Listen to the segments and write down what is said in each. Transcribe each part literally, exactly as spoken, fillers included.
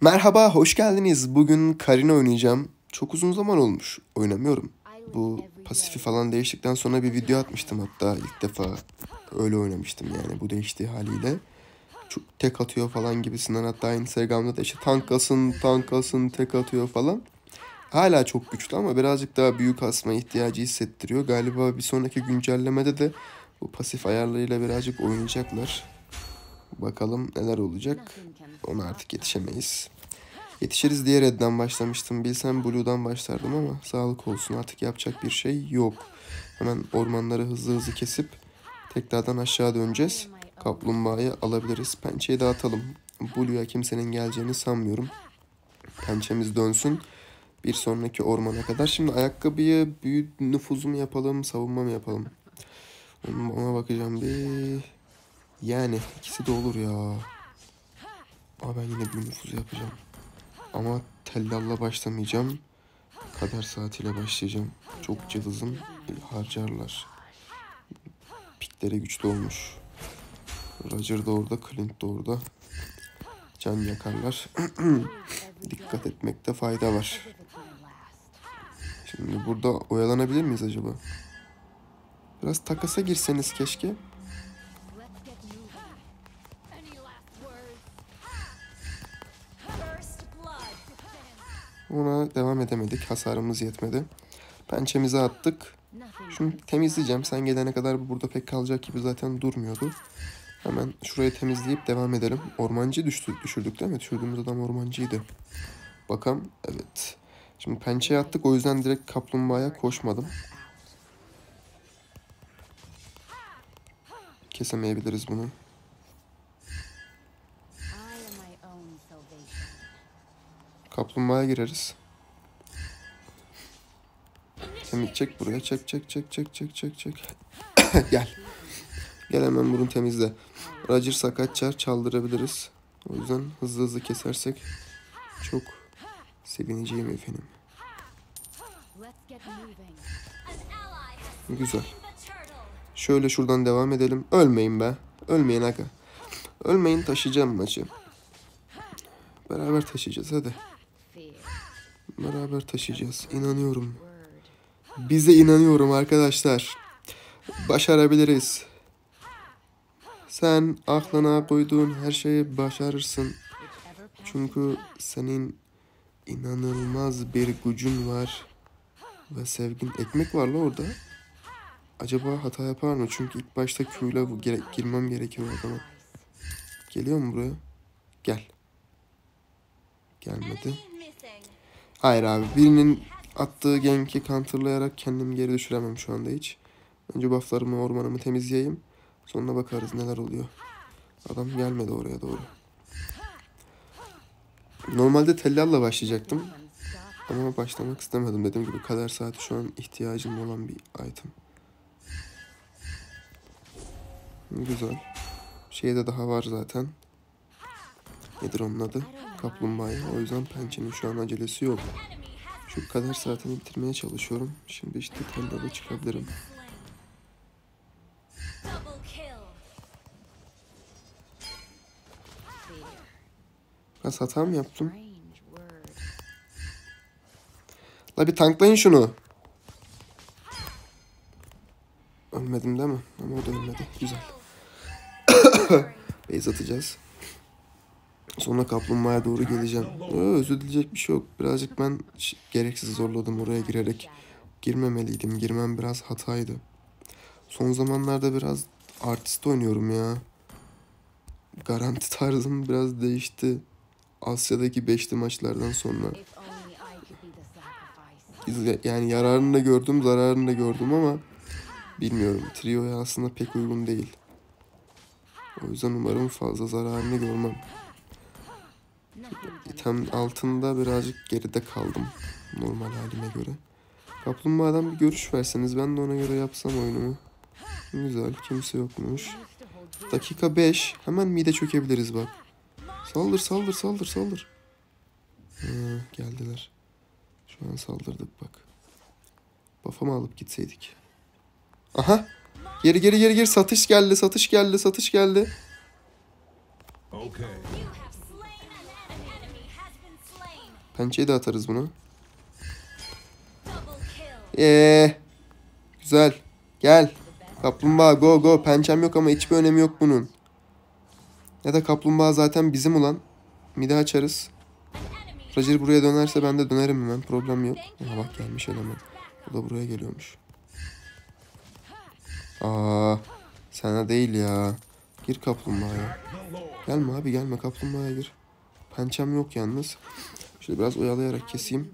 Merhaba, hoş geldiniz. Bugün Karina oynayacağım. Çok uzun zaman olmuş. Oynamıyorum. Bu pasifi falan değiştikten sonra bir video atmıştım hatta. İlk defa öyle oynamıştım yani. Bu değiştiği haliyle. Çok tek atıyor falan gibisinden. Hatta Instagram'da da işte tanklasın, tanklasın, tek atıyor falan. Hala çok güçlü ama birazcık daha büyük asma ihtiyacı hissettiriyor. Galiba bir sonraki güncellemede de bu pasif ayarlarıyla birazcık oynayacaklar. Bakalım neler olacak. Ona artık yetişemeyiz. Yetişiriz diye Red'den başlamıştım. Bilsem Blue'dan başlardım ama sağlık olsun. Artık yapacak bir şey yok. Hemen ormanları hızlı hızlı kesip tekrardan aşağı döneceğiz. Kaplumbağayı alabiliriz. Pençeyi dağıtalım. Blue'ya kimsenin geleceğini sanmıyorum. Pençemiz dönsün. Bir sonraki ormana kadar. Şimdi ayakkabıya büyü nüfuzu mu yapalım, savunma mı yapalım? Ona bakacağım bir... Yani ikisi de olur ya. Ama ben yine büyü nüfuzu yapacağım. Ama tellalla başlamayacağım. Kader saatiyle başlayacağım. Çok cılızım. Harcarlar. Pikleri güçlü olmuş. Roger da orada, Clint de orada. Can yakarlar. Dikkat etmekte fayda var. Şimdi burada oyalanabilir miyiz acaba? Biraz takasa girseniz keşke. Ona devam edemedik. Hasarımız yetmedi. Pençemizi attık. Şunu temizleyeceğim. Sen gelene kadar burada pek kalacak gibi zaten durmuyordu. Hemen şurayı temizleyip devam edelim. Ormancı düştü, düşürdük değil mi? Düşürdüğümüz adam ormancıydı. Bakalım. Evet. Şimdi pençeye attık. O yüzden direkt kaplumbağaya koşmadım. Kesemeyebiliriz bunu. Kaplumbağaya gireriz. Temiz çek buraya. Çek çek çek çek çek çek çek. Gel. Gel hemen burun temizle. Roger sakat çar çaldırabiliriz. O yüzden hızlı hızlı kesersek çok sevineceğim efendim. Güzel. Şöyle şuradan devam edelim. Ölmeyin be. Ölmeyin aga. Ölmeyin, taşıyacağım maçı. Beraber taşıyacağız hadi. Beraber taşıyacağız. İnanıyorum. Bize inanıyorum arkadaşlar. Başarabiliriz. Sen aklına koyduğun her şeyi başarırsın. Çünkü senin inanılmaz bir gücün var. Ve sevgin. Ekmek var la orada. Acaba hata yapar mı? Çünkü ilk başta Q'yla girmem gerekiyor adama. Geliyor mu buraya? Gel. Gelmedi. Hayır abi. Birinin attığı genki counterlayarak kendimi geri düşüremem şu anda hiç. Önce bufflarımı, ormanımı temizleyeyim. Sonuna bakarız neler oluyor. Adam gelmedi oraya doğru. Normalde tellalla başlayacaktım. Ama başlamak istemedim. Dediğim gibi kader saati şu an ihtiyacım olan bir item. Güzel. Şeye de daha var zaten. Nedir onun adı? Kaplumbağaya. O yüzden pençenin şu an acelesi yok. Şu kader saatini bitirmeye çalışıyorum. Şimdi işte tellalla çıkabilirim. Biraz hata mı yaptım? La bir tanklayın şunu. Ölmedim değil mi? Ama o da ölmedi. Güzel. Base atacağız. Sonra kaplumbağaya doğru geleceğim. Öö, özür dileyecek bir şey yok. Birazcık ben gereksiz zorladım oraya girerek. Girmemeliydim. Girmem biraz hataydı. Son zamanlarda biraz artist oynuyorum ya. Garanti tarzım biraz değişti. Asya'daki beşli maçlardan sonra. Yani yararını da gördüm, zararını da gördüm ama bilmiyorum. Trio'ya aslında pek uygun değil. O yüzden umarım fazla zararını görmem. İtem altında birazcık geride kaldım. Normal halime göre. Kaplumbağadan bir görüş verseniz ben de ona göre yapsam oyunumu. Güzel, kimse yokmuş. Dakika beş. Hemen mide çökebiliriz bak. Saldır saldır saldır saldır. Ha, geldiler. Şu an saldırdık bak. Buff'ımı alıp gitseydik. Aha. Geri geri geri geri. Satış geldi satış geldi satış geldi. Okay. Pençeyi de atarız bunu. Eee. Güzel. Gel. Kaplumbağa go go. Pençem yok ama hiçbir önemi yok bunun. Ya da kaplumbağa zaten bizim ulan. Mide açarız. Roger buraya dönerse ben de dönerim hemen. Problem yok. Aha bak gelmiş eleman. O da buraya geliyormuş. Aa, sana değil ya. Gir kaplumbağaya. Gelme abi gelme, kaplumbağaya gir. Pençem yok yalnız. Şöyle biraz oyalayarak keseyim.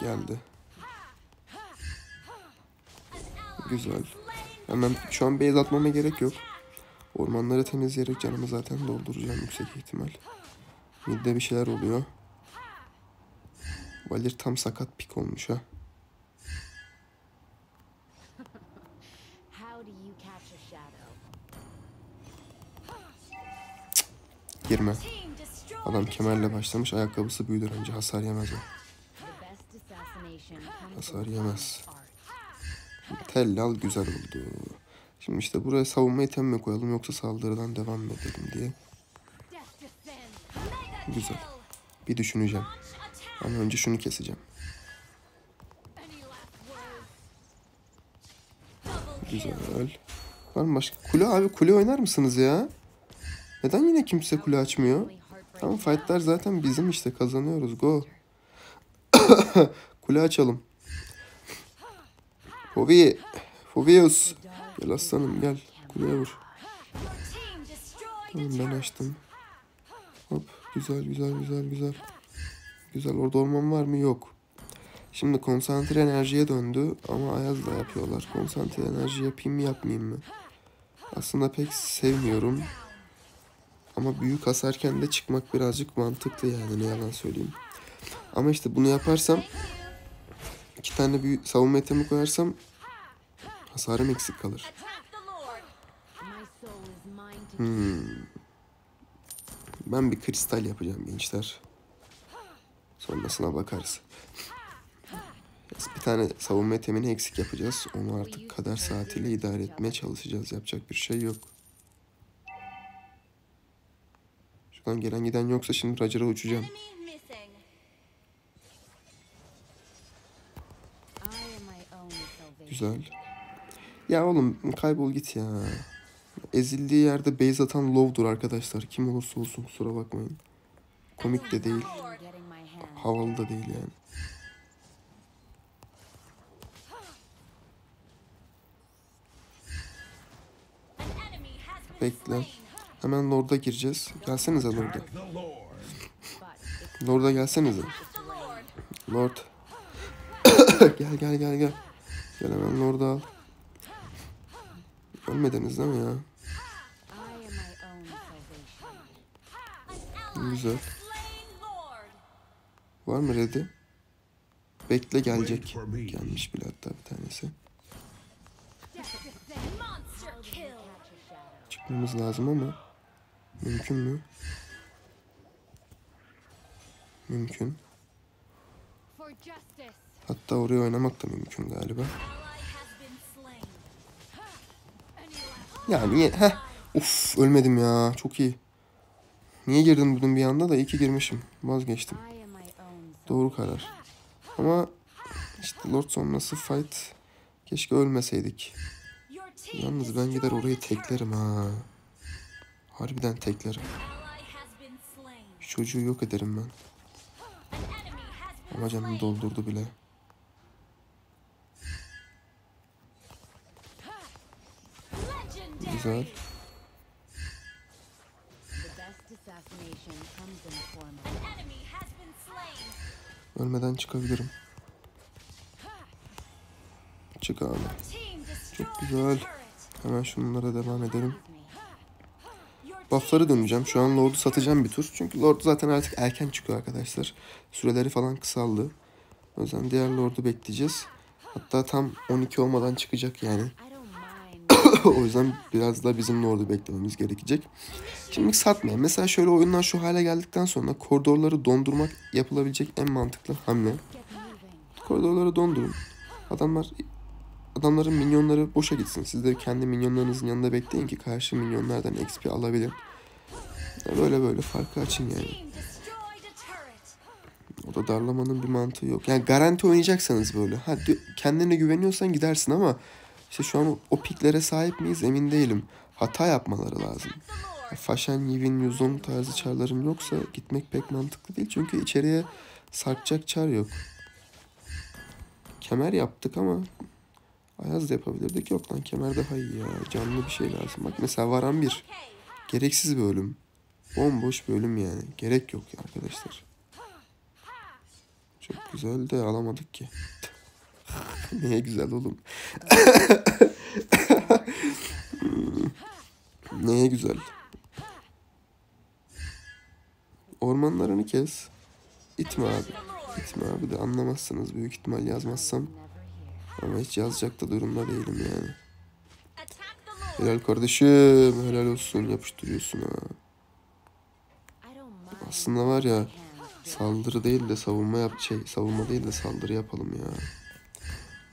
Geldi. Güzel. Hemen şu an base atmama gerek yok. Ormanları temizleyerek canımı zaten dolduracağım yüksek ihtimal. Midde bir şeyler oluyor. Valir tam sakat pik olmuş ha. Cık, girme. Adam kemerle başlamış, ayakkabısı büyüdür önce, hasar yemez o. Hasar yemez. Tel al, güzel oldu. Şimdi işte buraya savunmayı temme koyalım, yoksa saldırıdan devam edelim diye. Güzel. Bir düşüneceğim. Ama önce şunu keseceğim. Güzel. Var mı başka? Kule abi, kule oynar mısınız ya? Neden yine kimse kule açmıyor? Tamam, fightlar zaten bizim işte, kazanıyoruz. Go. Kule açalım. Fovi. Fovius. Gel aslanım gel. Kuleye vur. Tamam, ben açtım. Hop. Güzel güzel güzel güzel. Güzel, orada orman var mı? Yok. Şimdi konsantre enerjiye döndü ama Ayaz da yapıyorlar. Konsantre enerji yapayım mı yapmayayım mı? Aslında pek sevmiyorum. Ama büyük hasarken de çıkmak birazcık mantıklı yani, ne yalan söyleyeyim. Ama işte bunu yaparsam, iki tane büyük savunma etemi koyarsam hasarım eksik kalır. Hmm. Ben bir kristal yapacağım gençler. Sonrasına bakarız. Bir tane savunma etemini eksik yapacağız. Onu artık kader saatiyle idare etmeye çalışacağız. Yapacak bir şey yok. Şuradan gelen giden yoksa şimdi Roger'a uçacağım. Güzel. Ya oğlum kaybol git ya. Ezildiği yerde base atan low'dur arkadaşlar. Kim olursa olsun, kusura bakmayın. Komik de değil. Havalı da değil yani. Bekle. Hemen Lord'a gireceğiz. Gelsenize Lord'a. Lord'a gelsenize. Lord. Gel gel gel gel. Gel hemen Lord'a al. Ölmediniz değil mi ya? Güzel. Var mı ready? Bekle gelecek. Gelmiş bile hatta bir tanesi. Çıkmamız lazım ama mümkün mü? Mümkün. Hatta oraya oynamak da mümkün galiba. Ya niye? Heh. Uf, ölmedim ya. Çok iyi. Niye girdim bunun bir anda da? İyi ki girmişim. Vazgeçtim. Doğru karar. Ama işte Lord sonrası fight. Keşke ölmeseydik. Yalnız ben gider orayı teklerim ha. Harbiden teklerim. Şu çocuğu yok ederim ben. Ama canını doldurdu bile. Güzel. Ölmeden çıkabilirim. Çık abi. Çok güzel. Hemen şunlara devam edelim. Buff'ları döneceğim. Şu an Lord'u satacağım bir tur. Çünkü Lord zaten artık erken çıkıyor arkadaşlar. Süreleri falan kısaldı. O yüzden diğer Lord'u bekleyeceğiz. Hatta tam on iki olmadan çıkacak yani. O yüzden biraz da bizim Lord'u beklememiz gerekecek. Şimdi satmayın. Mesela şöyle oyundan şu hale geldikten sonra koridorları dondurmak yapılabilecek en mantıklı hamle. Koridorları dondurun. Adamlar, adamların minyonları boşa gitsin. Siz de kendi minyonlarınızın yanında bekleyin ki karşı minyonlardan X P alabilin. Böyle böyle farkı açın yani. Burada darlamanın bir mantığı yok. Yani garanti oynayacaksanız böyle. Ha, kendine güveniyorsan gidersin ama işte şu an o, o piklere sahip miyiz emin değilim. Hata yapmaları lazım. Faşen, Yivin, Yuzon tarzı çarların yoksa gitmek pek mantıklı değil. Çünkü içeriye sarkacak çar yok. Kemer yaptık ama Ayaz da yapabilirdik. Yok lan, kemer daha iyi ya. Canlı bir şey lazım. Bak mesela varan bir. Gereksiz bir ölüm. Bomboş bir ölüm yani. Gerek yok ya arkadaşlar. Çok güzel de alamadık ki. Niye güzel oğlum? Neye güzel? Ormanlarını kes. İtme abi. İtme abi de anlamazsınız büyük ihtimal yazmazsam. Ama hiç yazacak da durumda değilim yani. Helal kardeşim. Helal olsun. Yapıştırıyorsun ha. Aslında var ya, saldırı değil de savunma yap, şey, savunma değil de saldırı yapalım ya.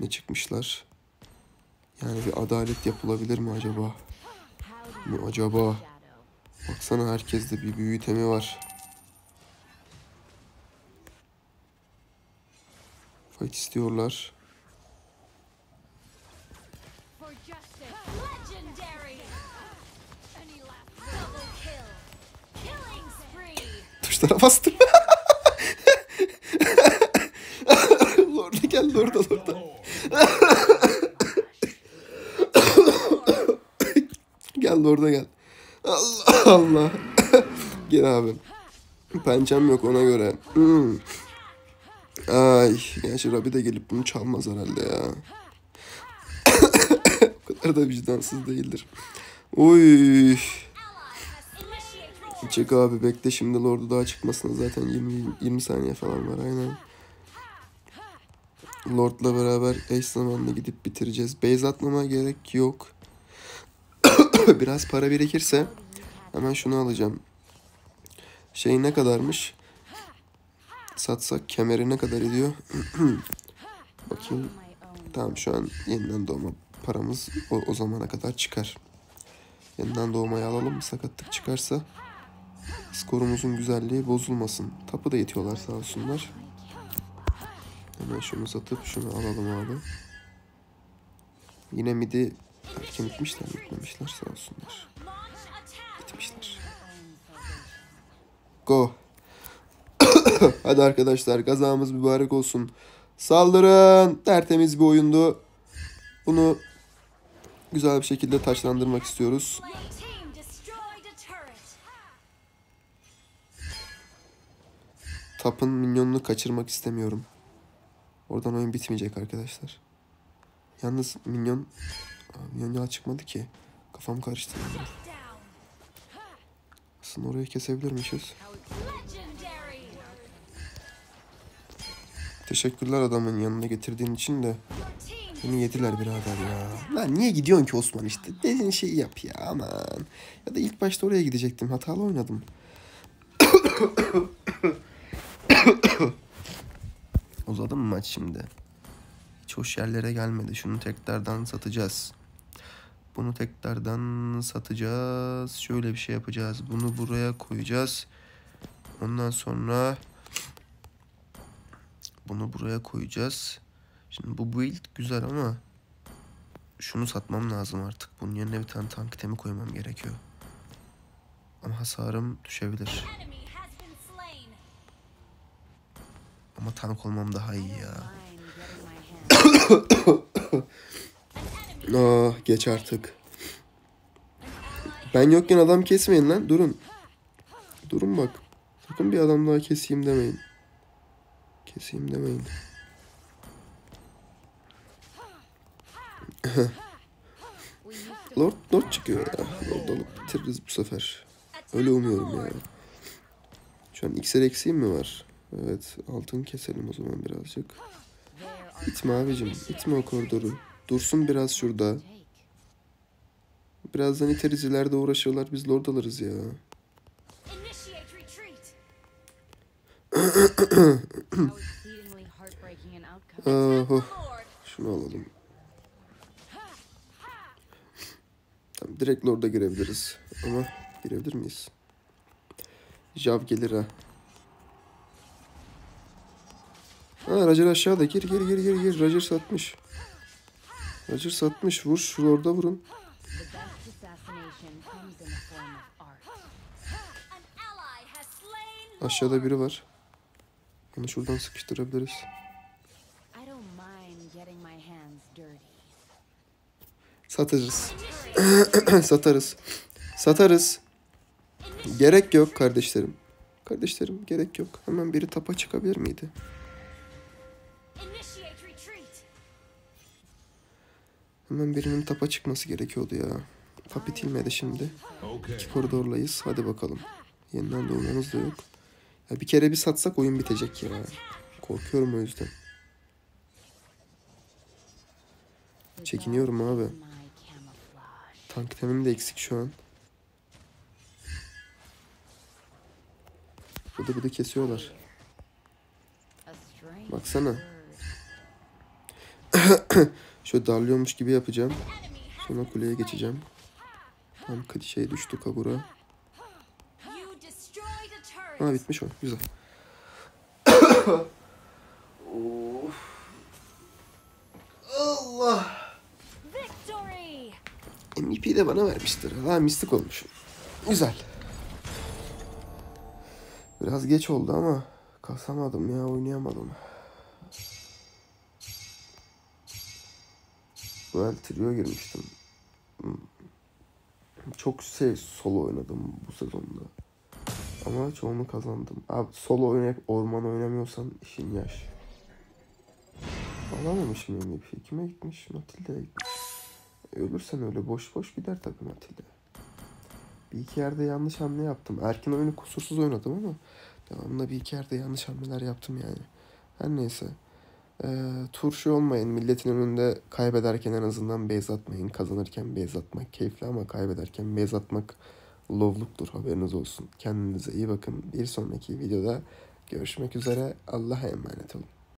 Ne çıkmışlar? Yani bir adalet yapılabilir mi acaba? Bu acaba? Baksana herkeste bir büyü temi var. Fight istiyorlar. Tuşlara bastım. Lord'a gel, Lord'a, Lord'a. Gel Lord'a gel. Allah Allah. Gel abi. Pençem yok ona göre. Hmm. Ay. Gerçi Rabbi de gelip bunu çalmaz herhalde ya. O kadar da vicdansız değildir. Oy. Çık abi, bekle şimdi Lord'u daha çıkmasına zaten yirmi, yirmi saniye falan var aynen. Lord'la beraber eş zamanlı gidip bitireceğiz. Base atmama gerek yok. Biraz para birikirse hemen şunu alacağım. Şey ne kadarmış? Satsak kemeri ne kadar ediyor? Bakayım. Tamam, şu an yeniden doğma paramız o, o zamana kadar çıkar. Yeniden doğmayı alalım, sakatlık çıkarsa skorumuzun güzelliği bozulmasın. Tapı da yetiyorlar sağ olsunlar. Hemen şunu satıp şunu alalım abi. Yine midi erken gitmişler, gitmemişler sağ olsunlar. Gitmişler. Go. Hadi arkadaşlar, kazamız mübarek olsun. Saldırın. Tertemiz bir oyundu. Bunu güzel bir şekilde taçlandırmak istiyoruz. Tap'ın minyonunu kaçırmak istemiyorum. Oradan oyun bitmeyecek arkadaşlar. Yalnız minyon... Minyon yağ çıkmadı ki. Kafam karıştı. Aslında orayı kesebilirmişiz. Teşekkürler adamın yanına getirdiğin için de. Beni yediler birader ya. Lan niye gidiyorsun ki Osman işte? Dediğin şeyi yap ya aman. Ya da ilk başta oraya gidecektim. Hatalı oynadım. Uzadı mı maç şimdi? Hiç hoş yerlere gelmedi. Şunu tekrardan satacağız. Bunu tekrardan satacağız. Şöyle bir şey yapacağız. Bunu buraya koyacağız. Ondan sonra bunu buraya koyacağız. Şimdi bu build güzel ama şunu satmam lazım artık. Bunun yerine bir tane tank temi koymam gerekiyor. Ama hasarım düşebilir. Ama tank olmam daha iyi ya. Ah, geç artık. Ben yokken adam kesmeyin lan. Durun. Durun bak. Sakın bir adam daha keseyim demeyin. Keseyim demeyin. Lord, Lord çıkıyor ya. Lord alıp bitiririz bu sefer. Öyle umuyorum yani. Şu an iksir eksiğim mi var? Evet, altın keselim o zaman birazcık. İtme abicim, itme o koridoru. Dursun biraz şurada. Birazdan iteriz, ileride uğraşırlar, biz Lord alırız ya. Oho. Şunu alalım. Tamam, direkt Lord'a girebiliriz. Ama girebilir miyiz? Jav gelir ha. Ha, Roger aşağıda. Gir gir gir gir gir. Roger satmış. Roger satmış. Vur. Şurada orada vurun. Aşağıda biri var. Onu şuradan sıkıştırabiliriz. Satarız. Satarız. Satarız. Gerek yok kardeşlerim. Kardeşlerim gerek yok. Hemen biri tapa çıkabilir miydi? Hemen birinin tapa çıkması gerekiyordu ya. Tap itilmedi şimdi. İki koridorlayız. Hadi bakalım. Yeniden doğmamız da yok. Ya bir kere bir satsak oyun bitecek ya. Korkuyorum o yüzden. Çekiniyorum abi. Tank temim de eksik şu an. Burada bir de kesiyorlar. Baksana. Şöyle darlıyormuş gibi yapacağım. Sonra kuleye geçeceğim. Tam şey düştü kabura. Ha bitmiş o. Güzel. Allah. M V P'yi de bana vermiştir. Ha mistik olmuş. Güzel. Biraz geç oldu ama kasamadım ya, oynayamadım. Duel trio girmiştim. Çok şey solo oynadım bu sezonda. Ama çoğunu kazandım. Abi solo oynayıp orman oynamıyorsan işin yaş. Alamamışım M V P'yi. Kime gitmiş? Matilde'ye gitmiş. Ölürsen öyle boş boş gider tabii Matilde. Bir iki yerde yanlış hamle yaptım. Erkin oyunu kusursuz oynadım ama devamında bir iki yerde yanlış hamleler yaptım yani. Her neyse. Ee, turşu olmayın. Milletin önünde kaybederken en azından beyaz atmayın. Kazanırken beyaz atmak keyifli ama kaybederken beyaz atmak lovluktur. Haberiniz olsun. Kendinize iyi bakın. Bir sonraki videoda görüşmek üzere. Allah'a emanet olun.